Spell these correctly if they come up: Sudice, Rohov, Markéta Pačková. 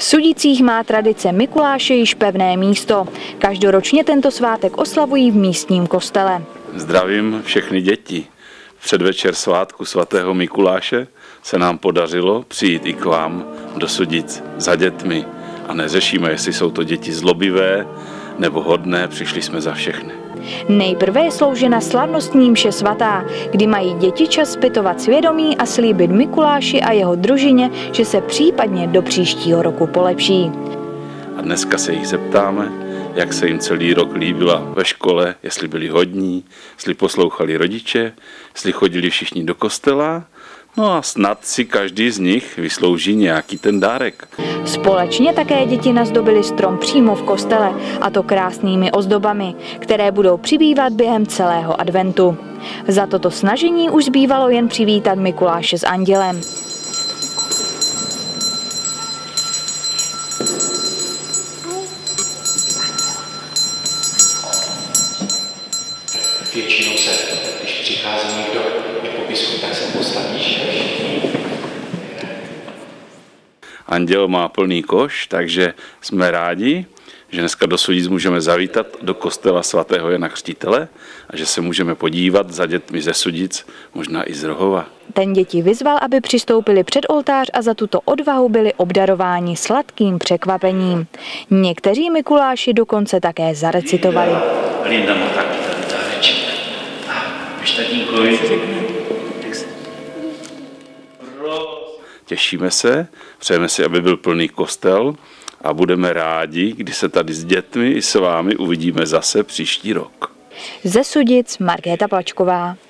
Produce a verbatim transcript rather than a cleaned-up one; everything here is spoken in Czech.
V Sudicích má tradice Mikuláše již pevné místo. Každoročně tento svátek oslavují v místním kostele. Zdravím všechny děti. Předvečer svátku svatého Mikuláše se nám podařilo přijít i k vám do Sudic za dětmi. A neřešíme, jestli jsou to děti zlobivé nebo hodné, přišli jsme za všechny. Nejprve je sloužena slavnostní mše svatá, kdy mají děti čas zpytovat svědomí a slíbit Mikuláši a jeho družině, že se případně do příštího roku polepší. A dneska se jich zeptáme, jak se jim celý rok líbila ve škole, jestli byli hodní, jestli poslouchali rodiče, jestli chodili všichni do kostela. No a snad si každý z nich vyslouží nějaký ten dárek. Společně také děti nazdobily strom přímo v kostele, a to krásnými ozdobami, které budou přibývat během celého adventu. Za toto snažení už zbývalo jen přivítat Mikuláše s andělem. Většinou se, když přichází někdo jako biskup, tak se postavíš. Anděl má plný koš, takže jsme rádi, že dneska do Sudic můžeme zavítat do kostela svatého Jana Křtitele a že se můžeme podívat za dětmi ze Sudic, možná i z Rohova. Ten děti vyzval, aby přistoupili před oltář, a za tuto odvahu byli obdarováni sladkým překvapením. Někteří Mikuláši dokonce také zarecitovali. Linda má taky ten dáreček. Víš, tatínko, těšíme se, přejeme si, aby byl plný kostel, a budeme rádi, když se tady s dětmi i s vámi uvidíme zase příští rok. Ze Sudic Markéta Pačková.